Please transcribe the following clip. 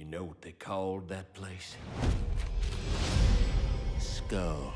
You know what they called that place? Skull